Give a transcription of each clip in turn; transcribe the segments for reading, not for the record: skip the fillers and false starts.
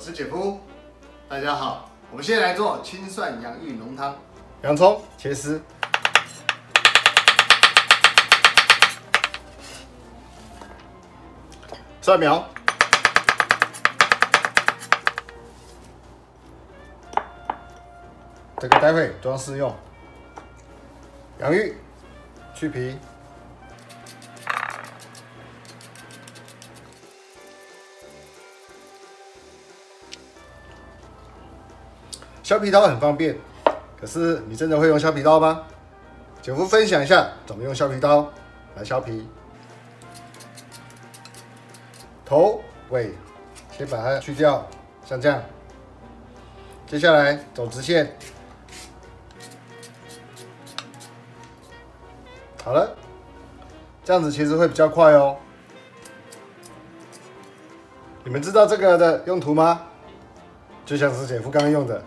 我是姐夫，大家好。我们先来做青蒜洋芋浓汤，洋葱切丝，蒜苗，这个待会装饰用，洋芋去皮。 削皮刀很方便，可是你真的会用削皮刀吗？姐夫分享一下怎么用削皮刀来削皮。头尾先把它去掉，像这样。接下来走直线。好了，这样子其实会比较快哦。你们知道这个的用途吗？就像是姐夫刚刚用的。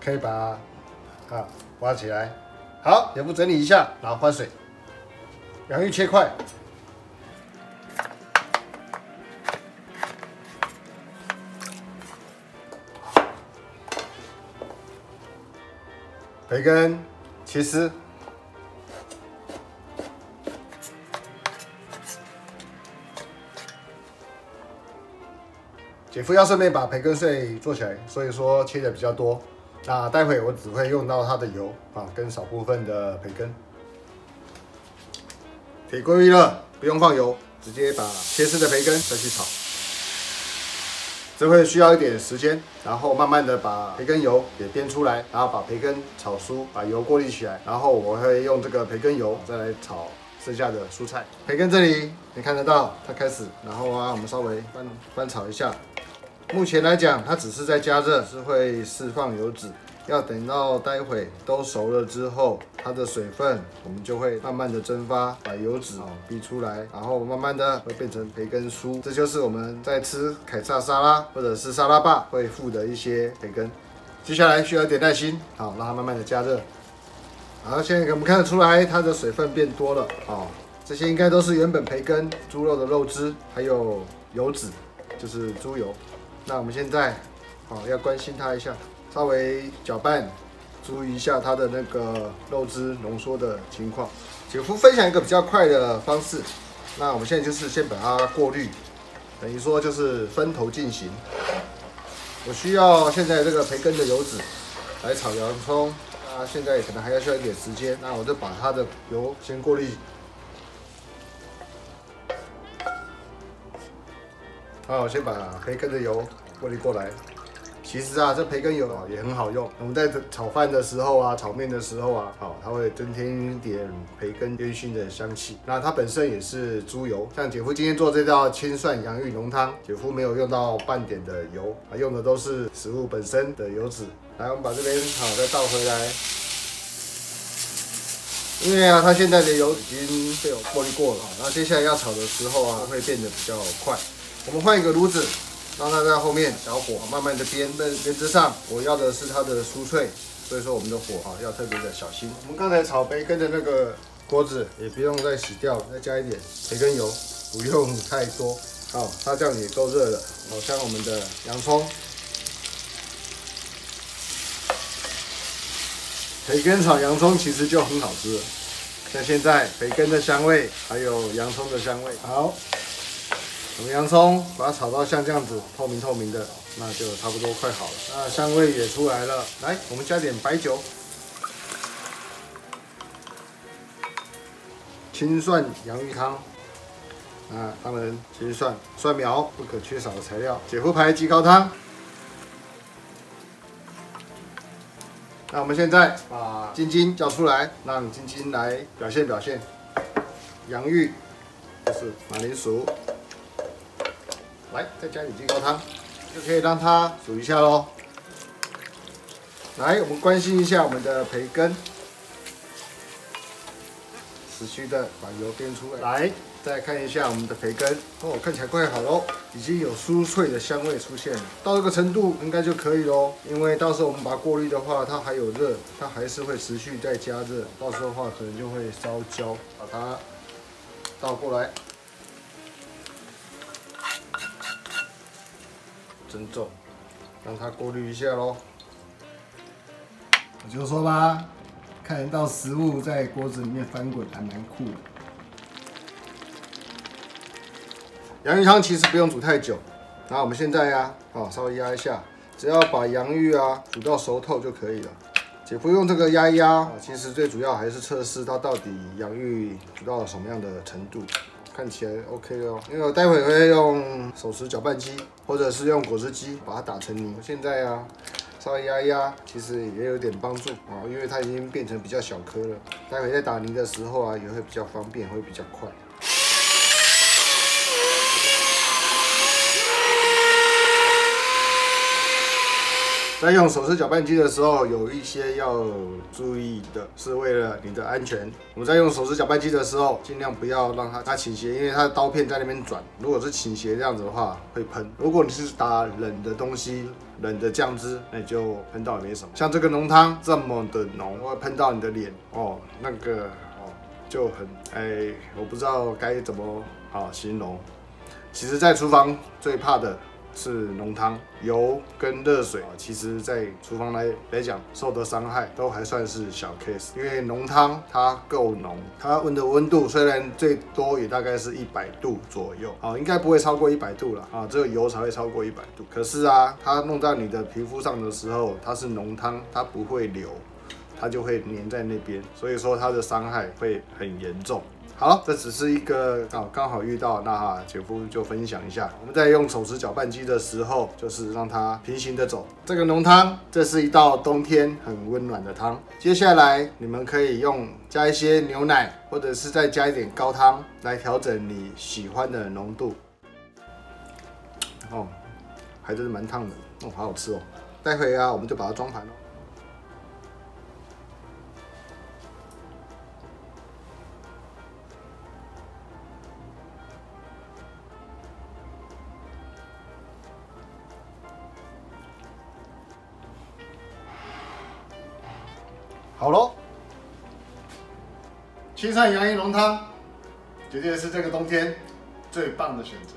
可以把它挖起来，好，也不整理一下，然后换水。洋芋切块，培根切丝，姐夫要顺便把培根碎做起来，所以说切的比较多。 那待会我只会用到它的油啊，跟少部分的培根。铁规律了，不用放油，直接把切丝的培根再去炒。这会需要一点时间，然后慢慢的把培根油也煸出来，然后把培根炒酥，把油过滤起来，然后我会用这个培根油再来炒剩下的蔬菜。培根这里你看得到，它开始，然后啊，我们稍微翻炒一下。 目前来讲，它只是在加热，是会释放油脂。要等到待会都熟了之后，它的水分我们就会慢慢的蒸发，把油脂逼出来，然后慢慢的会变成培根酥。这就是我们在吃凯撒沙拉或者是沙拉吧会附的一些培根。接下来需要一点耐心，好，让它慢慢的加热。好，现在我们看得出来，它的水分变多了。哦，这些应该都是原本培根、猪肉的肉汁，还有油脂，就是猪油。 那我们现在，要关心它一下，稍微搅拌，注意一下它的那个肉汁浓缩的情况。姐夫分享一个比较快的方式，那我们现在就是先把它过滤，等于说就是分头进行。我需要现在这个培根的油脂来炒洋葱，那现在可能还要需要一点时间，那我就把它的油先过滤。 好，我先把培根的油过滤过来。其实啊，这培根油也很好用。我们在炒饭的时候啊，炒面的时候啊，它会增添一点培根烟熏的香气。那它本身也是猪油，像姐夫今天做这道青蒜洋芋浓汤，姐夫没有用到半点的油，用的都是食物本身的油脂。来，我们把这边再倒回来。因为啊，它现在的油已经被我过滤过了，那接下来要炒的时候啊，会变得比较快。 我们换一个炉子，让它在后面小火慢慢的煸，煸之上我要的是它的酥脆，所以说我们的火要特别的小心。我们刚才炒培根的那个锅子也不用再洗掉，再加一点培根油，不用太多。好，它这样也够热了。好，像我们的洋葱、培根炒洋葱其实就很好吃了。像现在培根的香味，还有洋葱的香味，好。 我们洋葱把它炒到像这样子透明透明的，那就差不多快好了。那香味也出来了，来，我们加点白酒。青蒜洋芋汤，啊，当然青蒜、蒜苗不可缺少的材料。姐夫牌鸡高汤。那我们现在把晶晶叫出来，让晶晶来表现表现。洋芋就是马铃薯。 来，再加点鸡高汤，就可以让它煮一下喽。来，我们关心一下我们的培根，持续的把油煸出来。来，再看一下我们的培根，哦，看起来快好喽，已经有酥脆的香味出现了。到这个程度应该就可以喽，因为到时候我们把它过滤的话，它还有热，它还是会持续在加热，到时候的话可能就会烧焦。把它倒过来。 蒸重，让它过滤一下咯。我就说吧，看得到食物在锅子里面翻滚，还蛮酷的。洋芋汤其实不用煮太久，那我们现在呀，啊，稍微压一下，只要把洋芋啊煮到熟透就可以了。 姐夫用这个压一压，其实最主要还是测试它到底洋芋煮到了什么样的程度，看起来 OK 哦。因为我待会会用手持搅拌机或者是用果汁机把它打成泥。现在啊，稍微压一压，其实也有点帮助啊，因为它已经变成比较小颗了。待会在打泥的时候啊，也会比较方便，会比较快。 在用手持搅拌机的时候，有一些要注意的，是为了你的安全。我们在用手持搅拌机的时候，尽量不要让它倾斜，因为它的刀片在那边转。如果是倾斜这样子的话，会喷。如果你是打冷的东西、冷的酱汁，那你就喷到也没什么。像这个浓汤这么的浓，会喷到你的脸哦，那个哦就很我不知道该怎么形容。其实，在厨房最怕的。 是浓汤、油跟热水，其实，在厨房来讲，受的伤害都还算是小 case。因为浓汤它够浓，它温度虽然最多也大概是100度左右，啊，应该不会超过100度了啊，只有油才会超过100度。可是啊，它弄到你的皮肤上的时候，它是浓汤，它不会流，它就会粘在那边，所以说它的伤害会很严重。 好，这只是一个刚好遇到，那姐夫就分享一下。我们在用手持搅拌机的时候，就是让它平行的走。这个浓汤，这是一道冬天很温暖的汤。接下来你们可以用加一些牛奶，或者是再加一点高汤来调整你喜欢的浓度。哦，还真是蛮烫的，哦，好好吃哦。待会啊，我们就把它装盘了。 好咯，青菜洋芋浓汤，绝对是这个冬天最棒的选择。